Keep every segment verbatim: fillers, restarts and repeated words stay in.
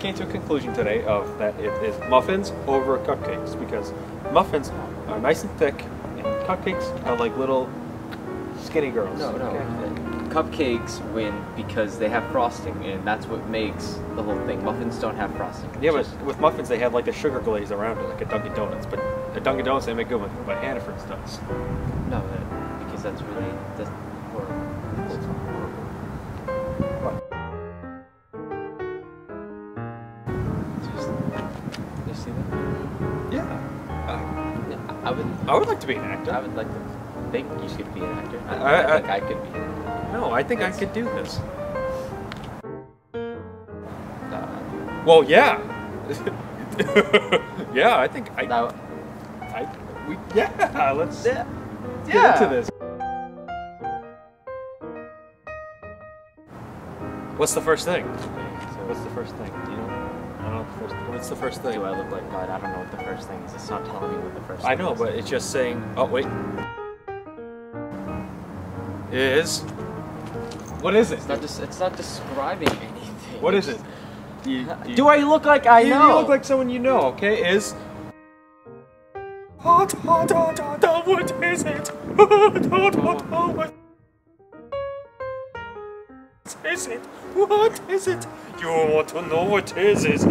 came to a conclusion today of that it is muffins over cupcakes, because muffins are nice and thick and cupcakes are like little skinny girls. No, no. Okay. Cupcakes win because they have frosting, and that's what makes the whole thing. Muffins don't have frosting. Yeah, but with muffins they have like a sugar glaze around it, like a Dunkin' Donuts. But a Dunkin' Donuts they make good ones, but Hannaford's does. No, that, because that's really that's horrible. What? Did you see that? Yeah. Uh, I would. I would like to be an actor. I would like to think you should be an actor. I, I, I, I think I could be an actor. No, I think it's... I could do this. Uh, well, yeah. yeah, I think I. Now, I we, yeah, let's yeah. get yeah. into this. What's the first thing? So what's the first thing? Do you know? I don't know what the first. What's the first thing? Do I look like God? I don't know what the first thing is. It's not telling me what the first. I thing know, is. But it's just saying. Oh wait. Is. What is it? It's not, just, it's not describing anything. What is it? Do, you, do, you, do I look like I you, know? You look like someone you know, okay? Is... What is it? What is it? What is it? You want to know what is it?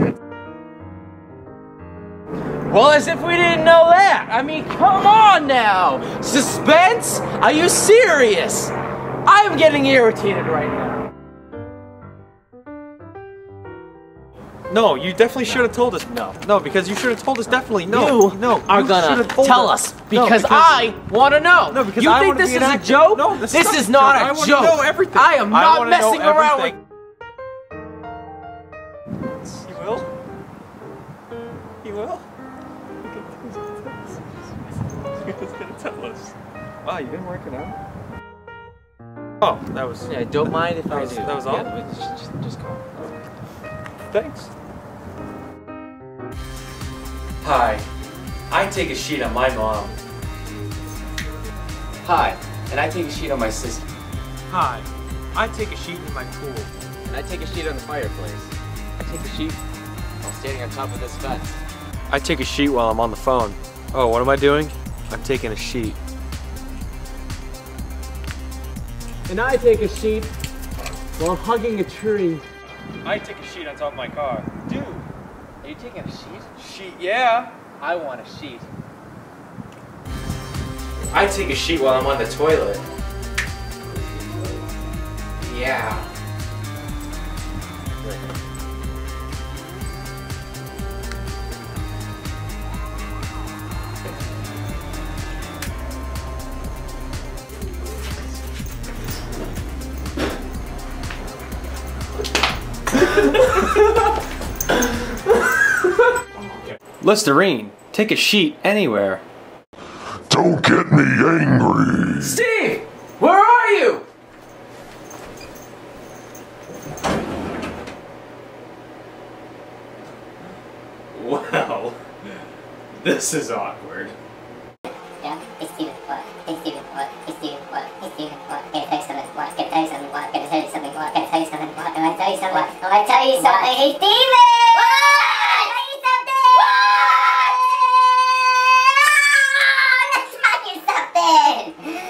Well, as if we didn't know that! I mean, come on now! Suspense? Are you serious? I'm getting irritated right now. No, you definitely should have told us. No. No, because you should have told us definitely. No. You no, are you gonna tell us, us. Because, no, because I want to know. No, because you I think this is a joke? No, this, this is not a joke. I want to know everything. I am not I messing around with. He will? He will? He's gonna tell us. Wow, you didn't work it out? Oh, that was... Yeah, don't mind if I do. That was all? Yeah, just, just go. Thanks. Hi, I take a sheet on my mom. Hi, and I take a sheet on my sister. Hi, I take a sheet in my pool. And I take a sheet on the fireplace. I take a sheet while standing on top of this fence. I take a sheet while I'm on the phone. Oh, what am I doing? I'm taking a sheet. And I take a sheet while I'm hugging a tree. I take a sheet on top of my car. Dude, are you taking a sheet? Sheet, yeah. I want a sheet. I take a sheet while I'm on the toilet. Yeah. Listerine, take a sheet anywhere. Don't get me angry. Steve, where are you? Wow, this is awkward. Yeah, it's Steven. What? It's Steven. What? It's Steven. What? It's Steven. What? Can I tell you something? What? Can I tell you something? What? Can I tell you something? What? Can I tell you something? What? Can I tell you something? What? Can I tell you something? I hate Steven!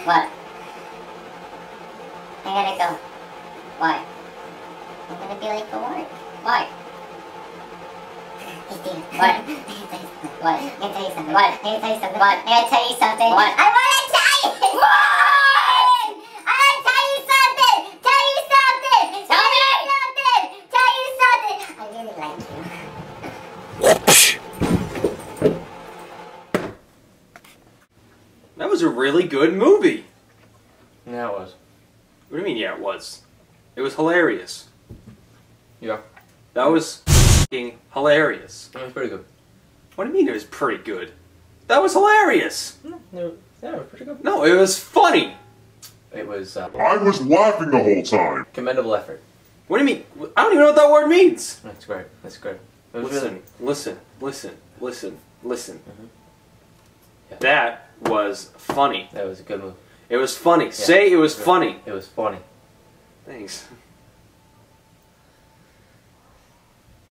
What? I gotta go. Why? I'm gonna be late for work. Why? Hey, Steven. What? I gotta tell you something. What? I gotta tell you something. What? I gotta tell you something. What? I wanna tell you! What? I wanna tell you something! Tell you something! Tell me something! Tell you something! I really like you. That was a really good movie. Yeah, it was. What do you mean, yeah, it was? It was hilarious. Yeah. That was f***ing hilarious. That was pretty good. What do you mean it was pretty good? That was hilarious! No, no, yeah, it was pretty good. No, it was funny! It was, uh... I was laughing the whole time! Commendable effort. What do you mean? I don't even know what that word means! That's great, that's great. Listen, really... listen, listen, listen, listen. Mm-hmm. Yeah. That... was funny. That was a good move. It was funny. Yeah. Say it was, it was funny. It was funny. Thanks.